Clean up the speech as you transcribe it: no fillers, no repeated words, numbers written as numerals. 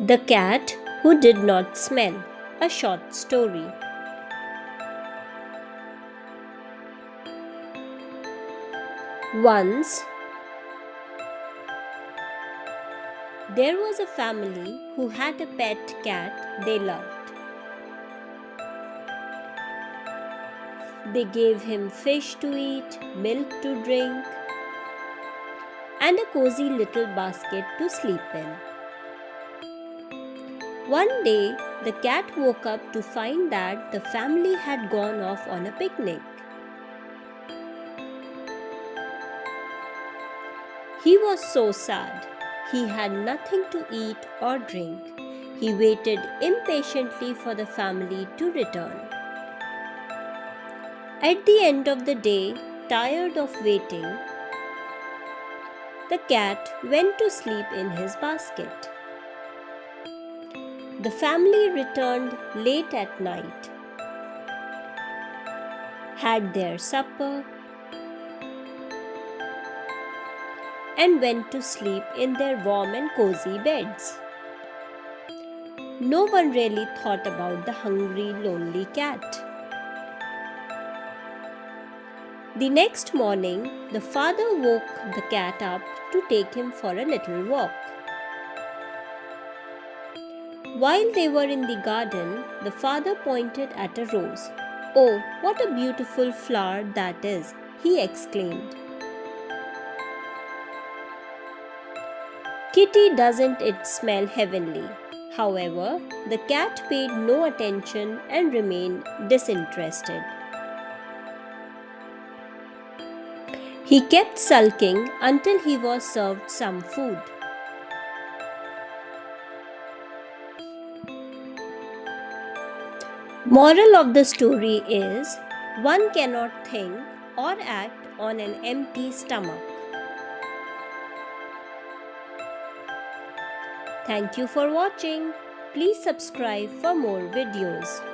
The Cat Who Did Not Smell, a short story. Once there was a family who had a pet cat they loved. They gave him fish to eat, milk to drink, and a cozy little basket to sleep in. One day, the cat woke up to find that the family had gone off on a picnic. He was so sad. He had nothing to eat or drink. He waited impatiently for the family to return. At the end of the day, tired of waiting, the cat went to sleep in his basket. The family returned late at night, had their supper, and went to sleep in their warm and cozy beds. No one really thought about the hungry, lonely cat. The next morning, the father woke the cat up to take him for a little walk. While they were in the garden, the father pointed at a rose. "Oh, what a beautiful flower that is!" he exclaimed. "Kitty, doesn't it smell heavenly?" However, the cat paid no attention and remained disinterested. He kept sulking until he was served some food. Moral of the story is, one cannot think or act on an empty stomach. Thank you for watching. Please subscribe for more videos.